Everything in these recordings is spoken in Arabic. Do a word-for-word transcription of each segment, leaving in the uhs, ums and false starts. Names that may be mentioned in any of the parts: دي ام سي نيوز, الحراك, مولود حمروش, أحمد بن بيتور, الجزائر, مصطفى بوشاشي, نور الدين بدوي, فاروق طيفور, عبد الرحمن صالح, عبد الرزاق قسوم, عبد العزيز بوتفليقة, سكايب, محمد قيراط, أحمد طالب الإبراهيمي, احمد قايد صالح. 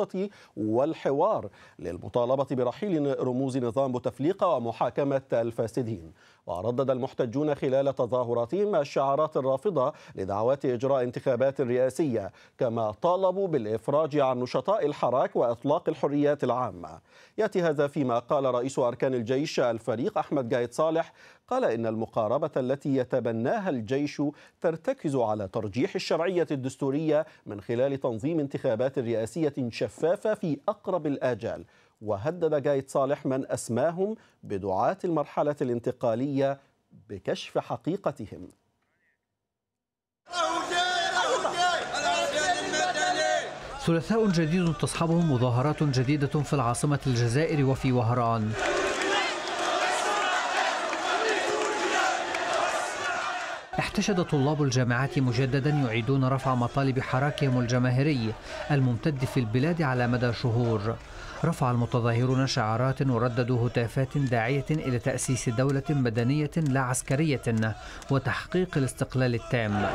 الخطة والحوار للمطالبة برحيل رموز نظام بوتفليقة ومحاكمة الفاسدين. وردد المحتجون خلال تظاهراتهم الشعارات الرافضة لدعوات إجراء انتخابات رئاسية، كما طالبوا بالإفراج عن نشطاء الحراك وإطلاق الحريات العامة. يأتي هذا فيما قال رئيس أركان الجيش الفريق أحمد قايد صالح، قال إن المقاربة التي يتبناها الجيش ترتكز على ترجيح الشرعية الدستورية من خلال تنظيم انتخابات رئاسية شفافة في أقرب الآجال. وهدد قايد صالح من أسماهم بدعاة المرحلة الانتقالية بكشف حقيقتهم. ثلاثاء جديد تصحبه مظاهرات جديدة في العاصمة الجزائر وفي وهران. احتشد طلاب الجامعات مجددا يعيدون رفع مطالب حراكهم الجماهيري الممتد في البلاد على مدى شهور. رفع المتظاهرون شعارات ورددوا هتافات داعية إلى تأسيس دولة مدنية لا عسكرية وتحقيق الاستقلال التام.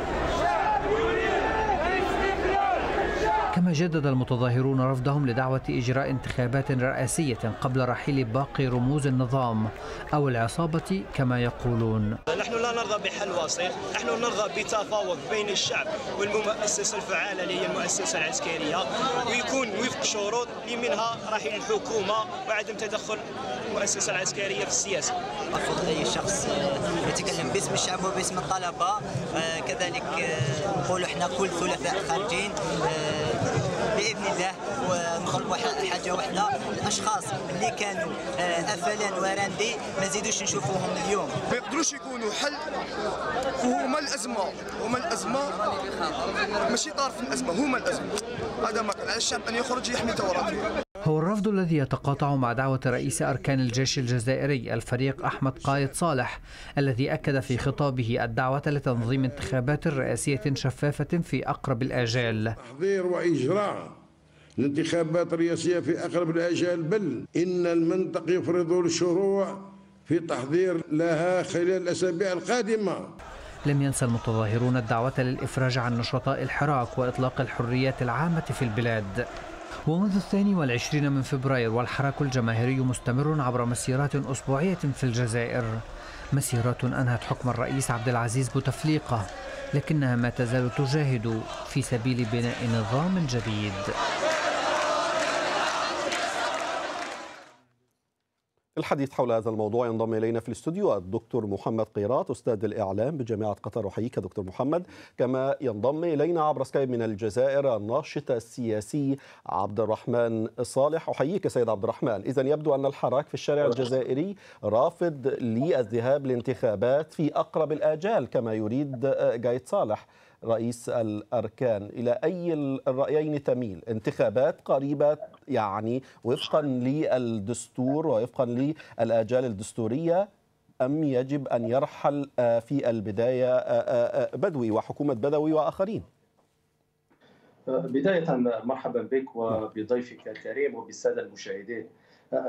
كما جدد المتظاهرون رفضهم لدعوة إجراء انتخابات رئاسية قبل رحيل باقي رموز النظام أو العصابة كما يقولون. نحن لا نرضى بحل وسيط، نحن نرضى بتفاوض بين الشعب والمؤسسة الفعالة اللي هي المؤسسة العسكرية، ويكون وفق شروط اللي منها رحيل الحكومة وعدم تدخل المؤسسة العسكرية في السياسة. أرفض أي شخص يتكلم باسم الشعب وباسم الطلبة، كذلك نقول احنا كل ثلاثاء خارجين بإذن الله ونطلبوا حاجة واحدة، الأشخاص اللي كانوا أفلان وراندي ما نزيدوش نشوفوهم اليوم. ما يقدروش يكونوا حل وهما الأزمة، هما الأزمة ماشي طرف الأزمة، هما الأزمة. هذا ما كان على الشعب أن يخرج يحمي ثوراته. هو الرفض الذي يتقاطع مع دعوة رئيس أركان الجيش الجزائري الفريق أحمد قايد صالح الذي أكد في خطابه الدعوة لتنظيم انتخابات رئاسية شفافة في أقرب الآجال. تحضير وإجراء الانتخابات الرئاسية في أقرب الآجال، بل إن المنطق يفرض الشروع في تحضير لها خلال الأسابيع القادمة. لم ينسى المتظاهرون الدعوة للإفراج عن نشطاء الحراك وإطلاق الحريات العامة في البلاد. ومنذ الثاني والعشرين من فبراير والحراك الجماهيري مستمر عبر مسيرات أسبوعية في الجزائر، مسيرات أنهت حكم الرئيس عبد العزيز بوتفليقة، لكنها ما تزال تجاهد في سبيل بناء نظام جديد. الحديث حول هذا الموضوع ينضم إلينا في الاستوديو الدكتور محمد قيراط، أستاذ الإعلام بجامعة قطر. أحييك دكتور محمد. كما ينضم إلينا عبر سكايب من الجزائر الناشط السياسي عبد الرحمن صالح. أحييك سيد عبد الرحمن. إذا يبدو أن الحراك في الشارع الجزائري رافض للذهاب لانتخابات في أقرب الآجال كما يريد قايد صالح رئيس الأركان. إلى أي الرأيين تميل؟ انتخابات قريبة يعني وفقا للدستور ووفقا للآجال الدستورية، أم يجب أن يرحل في البداية بدوي وحكومة بدوي وآخرين؟ بداية مرحبا بك وبضيفك الكريم وبالسادة المشاهدين.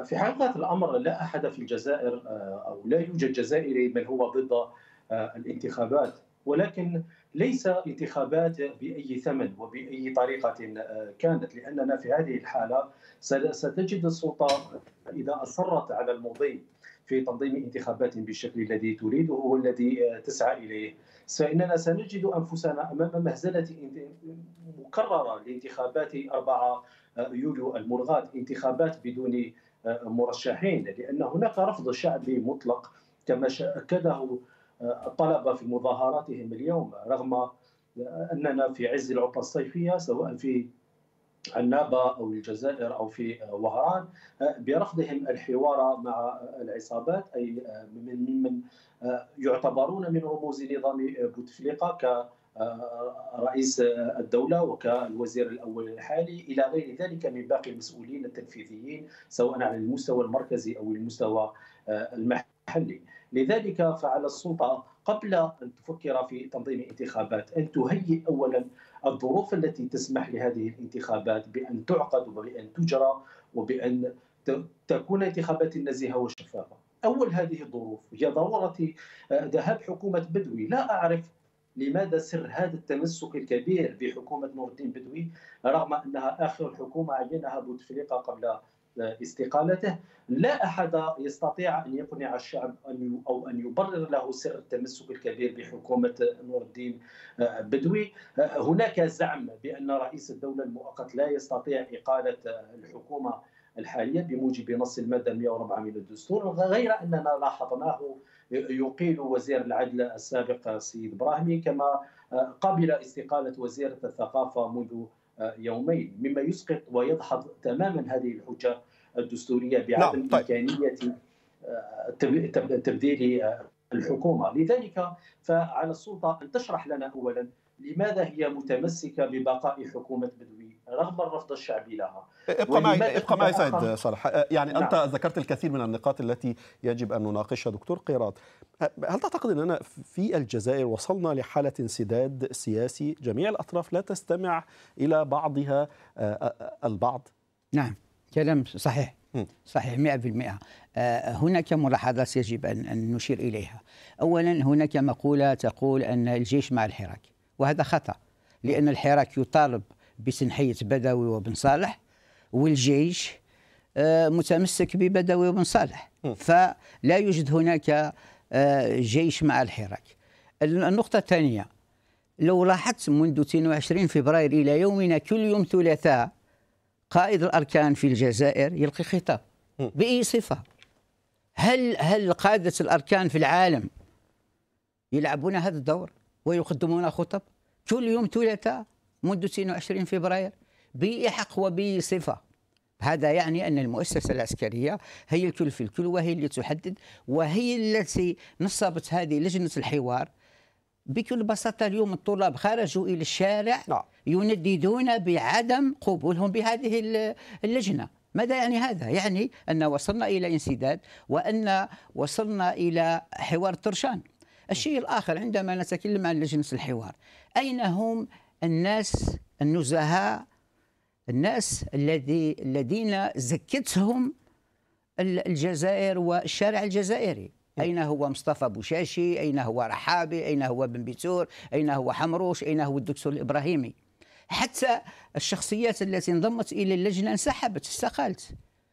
في حقيقة الأمر لا أحد في الجزائر أو لا يوجد جزائري من هو ضد الانتخابات، ولكن ليس انتخابات بأي ثمن وبأي طريقة كانت، لأننا في هذه الحالة ستجد السلطة إذا أصرت على المضي في تنظيم انتخابات بالشكل الذي تريده والذي تسعى إليه، فإننا سنجد أنفسنا أمام مهزلة مكررة لانتخابات أربعة يوليو الملغاة، انتخابات بدون مرشحين، لأن هناك رفض شعبي مطلق كما أكده الطلبة في مظاهراتهم اليوم، رغم أننا في عز العطلة الصيفية سواء في عنابة أو الجزائر أو في وهران، برفضهم الحوار مع العصابات، أي ممن يعتبرون من رموز نظام بوتفليقة كرئيس الدولة وكالوزير الأول الحالي إلى غير ذلك من باقي المسؤولين التنفيذيين سواء على المستوى المركزي أو المستوى المحلي. لذلك فعلى السلطة قبل أن تفكر في تنظيم انتخابات أن تهيئ أولا الظروف التي تسمح لهذه الانتخابات بأن تعقد وبأن تجرى وبأن تكون انتخابات نزيهة وشفافة. أول هذه الظروف هي ضرورة ذهاب حكومة بدوي. لا أعرف لماذا سر هذا التمسك الكبير بحكومة نور الدين بدوي رغم أنها آخر حكومة عينها بوتفليقة قبل استقالته؟ لا أحد يستطيع أن يقنع الشعب أو أن يبرر له سر التمسك الكبير بحكومة نور الدين بدوي. هناك زعم بأن رئيس الدولة المؤقت لا يستطيع إقالة الحكومة الحالية بموجب نص المادة مئة وأربعة من الدستور، غير أننا لاحظناه يقيل وزير العدل السابق السيد إبراهيمي، كما قبل استقالة وزيرة الثقافة منذ يومين، مما يسقط ويدحض تماما هذه الحجة الدستورية بعدم طيب. إمكانية تبديل الحكومة. لذلك فعلى السلطة أن تشرح لنا أولا لماذا هي متمسكة ببقاء حكومة بدوي رغم الرفض الشعبي لها. ابقى معي ابقى معي سيد صالح، يعني نعم. أنت ذكرت الكثير من النقاط التي يجب أن نناقشها. دكتور قيراط، هل تعتقد أننا في الجزائر وصلنا لحالة انسداد سياسي، جميع الأطراف لا تستمع إلى بعضها البعض؟ نعم، كلام صحيح صحيح مئة بالمئة. هناك ملاحظات يجب أن نشير إليها. أولا، هناك مقولة تقول أن الجيش مع الحراك، وهذا خطأ، لأن الحراك يطالب بسنحية بدوي وبن صالح، والجيش متمسك ببدوي وبن صالح، فلا يوجد هناك جيش مع الحراك. النقطة الثانية، لو لاحظت منذ اثنين وعشرين فبراير إلى يومنا كل يوم ثلاثاء قائد الأركان في الجزائر يلقي خطاب بأي صفة. هل هل قادة الأركان في العالم يلعبون هذا الدور ويقدمون خطب كل يوم ثلاثاء منذ اثنين وعشرين فبراير بأي حق وبأي صفة؟ هذا يعني أن المؤسسة العسكرية هي الكل في الكل، وهي اللي تحدد، وهي التي نصبت هذه لجنة الحوار. بكل بساطة اليوم الطلاب خرجوا إلى الشارع ينددون بعدم قبولهم بهذه اللجنة. ماذا يعني هذا؟ يعني أن وصلنا إلى انسداد، وأن وصلنا إلى حوار طرشان. الشيء الآخر، عندما نتكلم عن لجنة الحوار، أين هم الناس النزهاء، الناس الذي الذين زكتهم الجزائر والشارع الجزائري؟ أين هو مصطفى بوشاشي؟ أين هو رحابي؟ أين هو بن بيتور؟ أين هو حمروش؟ أين هو الدكتور الإبراهيمي؟ حتى الشخصيات التي انضمت إلى اللجنة انسحبت، استقالت،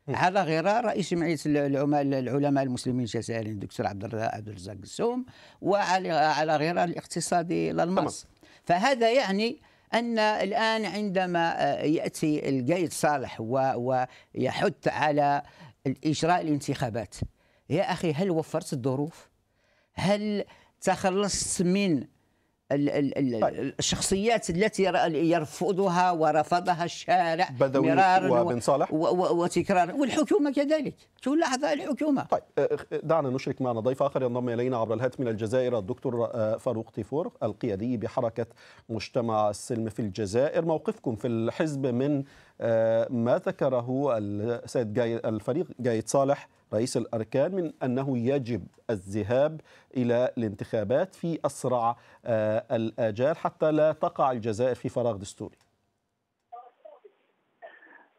على غرار رئيس جمعية العلماء المسلمين الجزائريين الدكتور عبد الرزاق قسوم، وعلى على غرار الاقتصادي الألماس. فهذا يعني أن الآن عندما يأتي القايد صالح ويحث على إجراء الانتخابات، يا أخي هل وفرت الظروف؟ هل تخلصت من الشخصيات التي يرفضها ورفضها الشارع مرارا وبن صالح وتكرارا، والحكومه كذلك كل لحظه الحكومه. طيب، دعنا نشرك معنا ضيف اخر ينضم الينا عبر الهاتف من الجزائر، الدكتور فاروق طيفور، القيادي بحركه مجتمع السلم في الجزائر. موقفكم في الحزب من ما ذكره السيد الفريق قايد صالح رئيس الأركان من أنه يجب الذهاب إلى الانتخابات في أسرع الآجال حتى لا تقع الجزائر في فراغ دستوري؟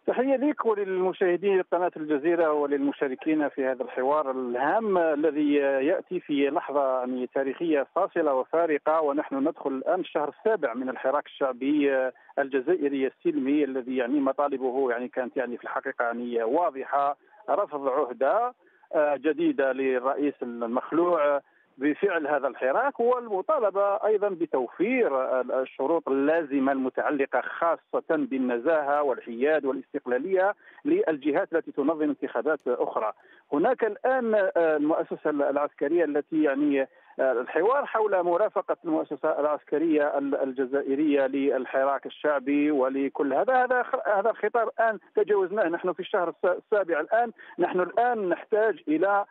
تحية لك وللمشاهدين قناة الجزيرة وللمشاركين في هذا الحوار الهام الذي يأتي في لحظة يعني تاريخية فاصلة وفارقة، ونحن ندخل الآن الشهر السابع من الحراك الشعبي الجزائري السلمي، الذي يعني مطالبه يعني كانت يعني في الحقيقة يعني واضحة، رفض عهدة جديدة للرئيس المخلوع بفعل هذا الحراك، والمطالبة أيضا بتوفير الشروط اللازمة المتعلقة خاصة بالنزاهة والحياد والاستقلالية للجهات التي تنظم انتخابات أخرى. هناك الآن المؤسسة العسكرية التي يعني الحوار حول مرافقة المؤسسة العسكرية الجزائرية للحراك الشعبي ولكل هذا هذا هذا الخطاب الآن تجاوزناه. نحن في الشهر السابع الآن، نحن الآن نحتاج إلى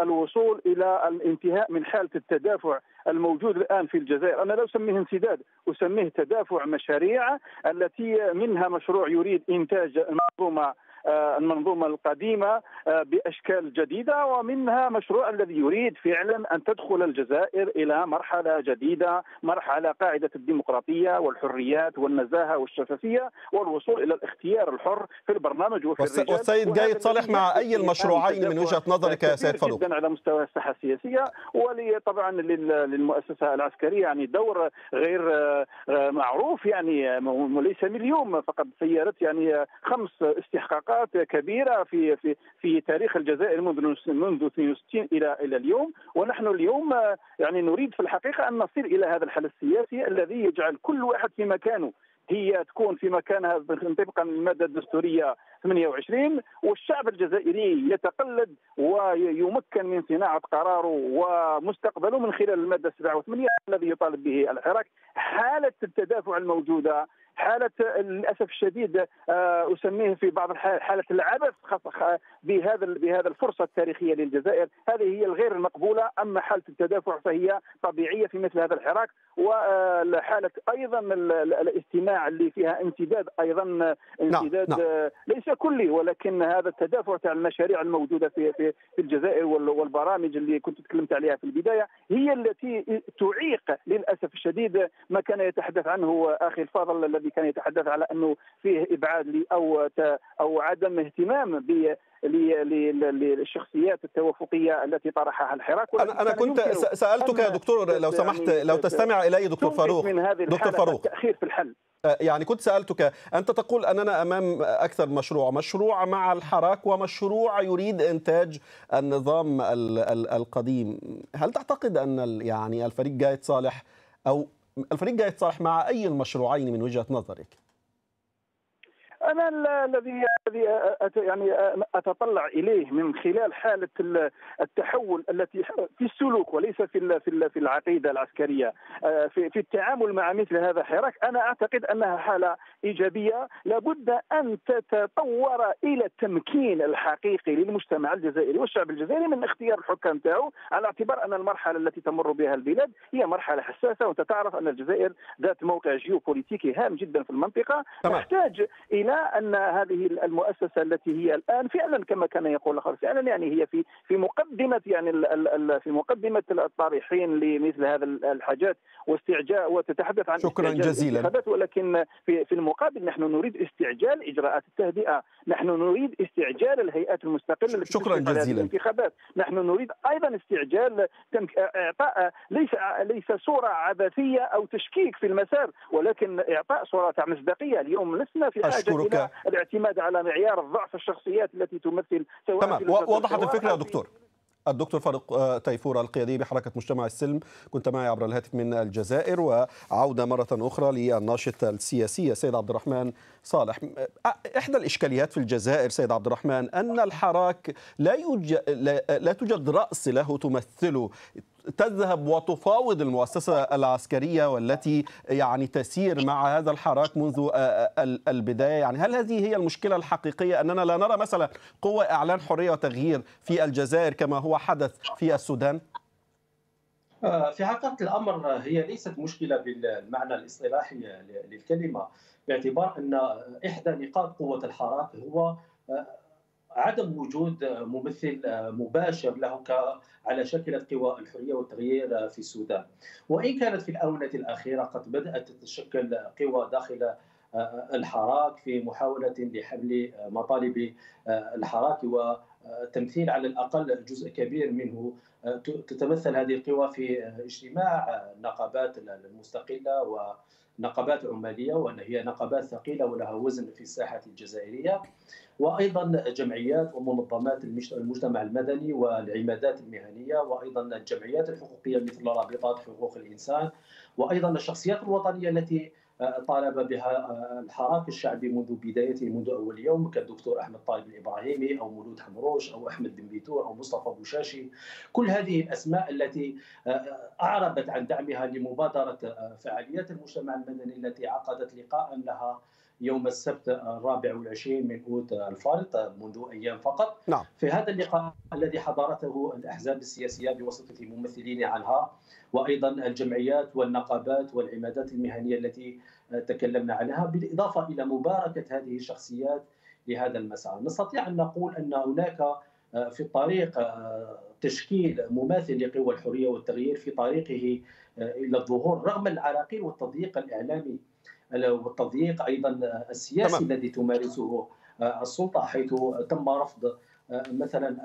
الوصول إلى الانتهاء من حالة التدافع الموجود الآن في الجزائر. أنا لا أسميه انسداد، أسميه تدافع مشاريع، التي منها مشروع يريد إنتاج منظومة المنظومة القديمة بأشكال جديدة، ومنها مشروع الذي يريد فعلا أن تدخل الجزائر إلى مرحلة جديدة، مرحلة قاعدة الديمقراطية والحريات والنزاهة والشفافية والوصول إلى الاختيار الحر في البرنامج وفي الرجال. والسيد قايد صالح مع أي المشروعين من وجهة نظرك يا سيد فاروق؟ جدا على مستوى الساحة السياسية، وطبعا للمؤسسة العسكرية يعني دور غير معروف، يعني وليس من اليوم فقد سيرت يعني خمس استحقاقات كبيرة في في في تاريخ الجزائر منذ منذ اثنين وستين إلى إلى اليوم. ونحن اليوم يعني نريد في الحقيقة أن نصل إلى هذا الحل السياسي الذي يجعل كل واحد في مكانه، هي تكون في مكانها طبقا للمادة الدستورية ثمانية وعشرين، والشعب الجزائري يتقلد ويمكن من صناعة قراره ومستقبله من خلال المادة سبعة وثمانين الذي يطالب به الحراك. حالة التدافع الموجودة، حالة للأسف الشديد أسميه في بعض الحالات حالة العبث بهذا بهذا الفرصة التاريخية للجزائر، هذه هي الغير المقبولة. أما حالة التدافع فهي طبيعية في مثل هذا الحراك، وحالة أيضا الاستماع اللي فيها امتداد، أيضا امتداد لا لا. ليس كلي، ولكن هذا التدافع تاع المشاريع الموجودة في في الجزائر والبرامج اللي كنت تكلمت عليها في البداية هي التي تعيق للأسف الشديد ما كان يتحدث عنه أخي الفاضل الذي كان يتحدث على أنه فيه إبعاد أو أو عدم اهتمام ب للشخصيات التوافقية التي طرحها الحراك. أنا, أنا كنت سألتك يا دكتور لو سمحت، لو تستمع إلي دكتور فاروق. دكتور فاروق التأخير في الحل، يعني كنت سألتك، أنت تقول أننا أمام أكثر مشروع، مشروع مع الحراك ومشروع يريد إنتاج النظام القديم. هل تعتقد أن يعني الفريق قايد صالح أو الفريق قايد صالح مع أي المشروعين من وجهة نظرك؟ أنا الذي يعني أتطلع إليه من خلال حالة التحول التي في السلوك وليس في في العقيدة العسكرية في في التعامل مع مثل هذا الحراك، أنا أعتقد أنها حالة إيجابية لابد أن تتطور إلى التمكين الحقيقي للمجتمع الجزائري والشعب الجزائري من اختيار الحكام تاعو، على اعتبار أن المرحلة التي تمر بها البلاد هي مرحلة حساسة، وأنت تعرف أن الجزائر ذات موقع جيوبوليتيكي هام جدا في المنطقة. تحتاج إلى أن هذه المؤسسة التي هي الآن فعلا كما كان يقول الآخر فعلا يعني هي في في مقدمة يعني في مقدمة الطارحين لمثل هذا الحاجات واستعجال، وتتحدث عن شكرا جزيلا، ولكن في في المقابل نحن نريد استعجال إجراءات التهدئة، نحن نريد استعجال الهيئات المستقلة التي شكرا جزيلا الانتخابات، نحن نريد أيضا استعجال إعطاء ليس ليس صورة عبثية أو تشكيك في المسار، ولكن إعطاء صورة مصداقية. اليوم لسنا في حاجة الاعتماد على معيار الضعف الشخصيات التي تمثل سواء. تمام، وضحت الفكرة يا دكتور. الدكتور فاروق طيفور القيادي بحركة مجتمع السلم، كنت معي عبر الهاتف من الجزائر. وعودة مرة أخرى للناشط السياسي السيد عبد الرحمن صالح. إحدى الإشكاليات في الجزائر سيد عبد الرحمن أن الحراك لا يوجد لا توجد رأس له تمثله، تذهب وتفاوض المؤسسة العسكرية والتي يعني تسير مع هذا الحراك منذ البداية. يعني هل هذه هي المشكلة الحقيقية، أننا لا نرى مثلا قوة إعلان حرية وتغيير في الجزائر كما هو حدث في السودان؟ في حقيقة الأمر هي ليست مشكلة بالمعنى الاصطلاحي للكلمة، باعتبار أن إحدى نقاط قوة الحراك هو عدم وجود ممثل مباشر له على شاكلة قوى الحرية والتغيير في السودان. وإن كانت في الآونة الأخيرة قد بدأت تتشكل قوى داخل الحراك في محاولة لحمل مطالب الحراك وتمثيل على الأقل جزء كبير منه، تتمثل هذه القوى في اجتماع النقابات المستقلة و نقابات عمالية، وهي نقابات ثقيلة ولها وزن في الساحة الجزائرية، وأيضا جمعيات ومنظمات المجتمع المدني والعمادات المهنية، وأيضا الجمعيات الحقوقية مثل رابطات حقوق الإنسان، وأيضا الشخصيات الوطنية التي طالب بها الحراك الشعبي منذ بدايته منذ أول يوم، كالدكتور أحمد طالب الإبراهيمي أو مولود حمروش أو أحمد بن بيتور أو مصطفى بوشاشي. كل هذه الأسماء التي أعربت عن دعمها لمبادرة فعاليات المجتمع المدني التي عقدت لقاء لها يوم السبت الرابع والعشرين من أوت الفارط منذ أيام فقط. نعم. في هذا اللقاء الذي حضرته الأحزاب السياسية بواسطة ممثلين عنها، وأيضا الجمعيات والنقابات والعمادات المهنية التي تكلمنا عنها، بالإضافة إلى مباركة هذه الشخصيات لهذا المسعى. نستطيع أن نقول أن هناك في الطريق تشكيل مماثل لقوى الحرية والتغيير في طريقه إلى الظهور رغم العراقيل والتضييق الإعلامي والتضييق أيضا السياسي تمام. الذي تمارسه السلطة، حيث تم رفض مثلا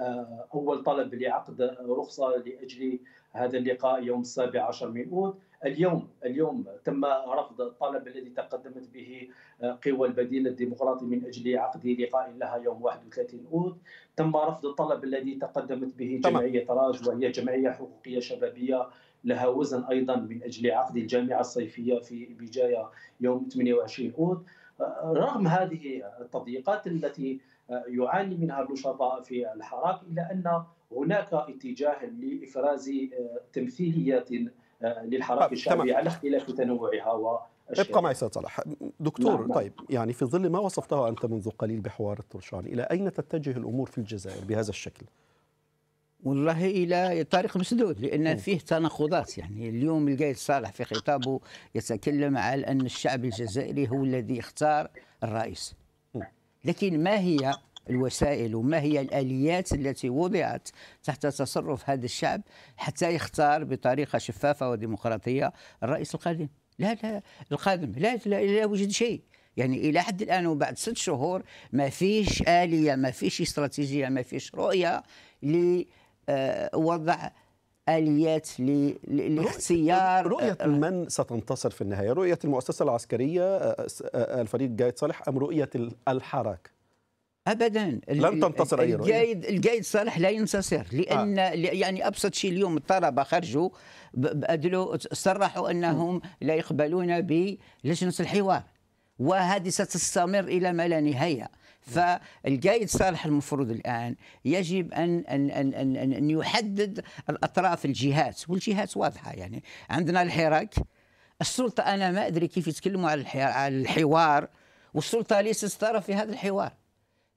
أول طلب لعقد رخصة لأجل هذا اللقاء يوم السابع عشر من أود. اليوم اليوم تم رفض الطلب الذي تقدمت به قوى البديل الديمقراطي من أجل عقد لقاء لها يوم واحد وثلاثين أود. تم رفض الطلب الذي تقدمت به جمعية راج، وهي جمعية حقوقية شبابية لها وزن أيضا، من أجل عقد الجامعة الصيفية في بجاية يوم ثمانية وعشرين أود. رغم هذه التضييقات التي يعاني منها النشطاء في الحراك، إلا أن هناك اتجاه لإفراز تمثيلية للحراك الشعبي على اختلاف تنوعها وأشكالها. ابقى معي سيد صالح. دكتور نعم. طيب، يعني في ظل ما وصفته أنت منذ قليل بحوار الطرشان، إلى أين تتجه الأمور في الجزائر بهذا الشكل؟ والله إلى طريق مسدود، لأن فيه تناقضات. يعني اليوم القايد صالح في خطابه يتكلم على أن الشعب الجزائري هو الذي اختار الرئيس، لكن ما هي الوسائل وما هي الآليات التي وضعت تحت تصرف هذا الشعب حتى يختار بطريقة شفافة وديمقراطية الرئيس القادم؟ لا لا القادم لا لا, لا يوجد شيء. يعني إلى حد الآن وبعد ست شهور ما فيش آلية، ما فيش استراتيجية، ما فيش رؤية لوضع آليات لاختيار رؤية من ستنتصر في النهاية، رؤية المؤسسة العسكرية الفريق قايد صالح أم رؤية الحراك؟ أبدا لن تنتصر أي رؤية. القايد القايد صالح لا ينتصر، لأن آه. يعني أبسط شيء اليوم الطلبة خرجوا بأدلوا صرحوا أنهم لا يقبلون بلجنة الحوار، وهذه ستستمر إلى ما لا نهاية. فالقايد صالح المفروض الآن يجب أن أن أن أن يحدد الأطراف، الجهات، والجهات واضحة. يعني عندنا الحراك، السلطة أنا ما أدري كيف يتكلموا على الحوار، والسلطة ليست طرف في هذا الحوار.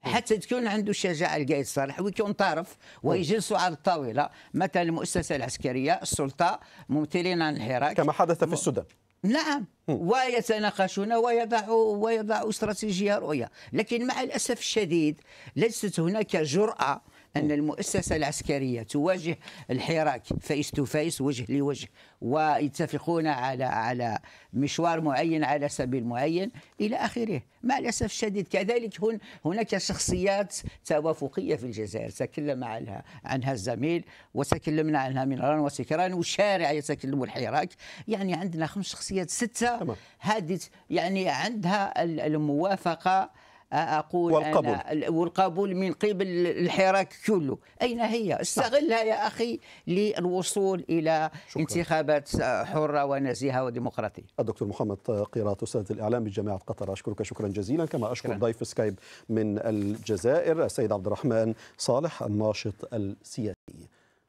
حتى تكون عنده الشجاعة القايد صالح ويكون طرف ويجلسوا على الطاولة، مثلا المؤسسة العسكرية، السلطة، ممثلين عن الحراك كما حدث في السودان. نعم، ويتناقشون ويضعوا ويضعوا استراتيجية، رؤية. لكن مع الأسف الشديد ليست هناك جرأة أن المؤسسة العسكرية تواجه الحراك فيس تو فيس، وجه لوجه، ويتفقون على على مشوار معين، على سبيل معين إلى آخره. مع الأسف الشديد كذلك هن هناك شخصيات توافقية في الجزائر، تكلم عنها عنها الزميل وتكلمنا عنها من ران وسكران، والشارع يتكلم الحراك. يعني عندنا خمس شخصيات، ستة، هذه يعني عندها الموافقة أقول والقبول. أنا والقبول من قبل الحراك كله. أين هي؟ استغلها يا أخي للوصول إلى شكرا. انتخابات حرة ونزيهة وديمقراطية. الدكتور محمد قيراط أستاذ الإعلام بجامعة قطر، أشكرك شكرا جزيلا، كما أشكر شكرا. ضيف سكايب من الجزائر السيد عبد الرحمن صالح الناشط السياسي.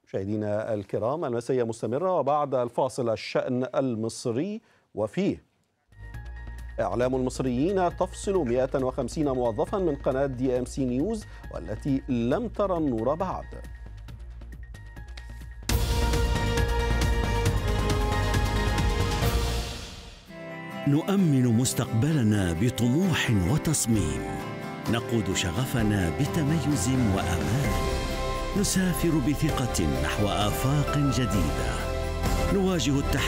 مشاهدينا الكرام، المسية مستمرة، وبعد الفاصل الشأن المصري، وفيه إعلام المصريين تفصل مئة وخمسين موظفا من قناة دي ام سي نيوز والتي لم ترى النور بعد. نؤمن مستقبلنا بطموح وتصميم، نقود شغفنا بتميز وأمان، نسافر بثقة نحو آفاق جديدة، نواجه التحديات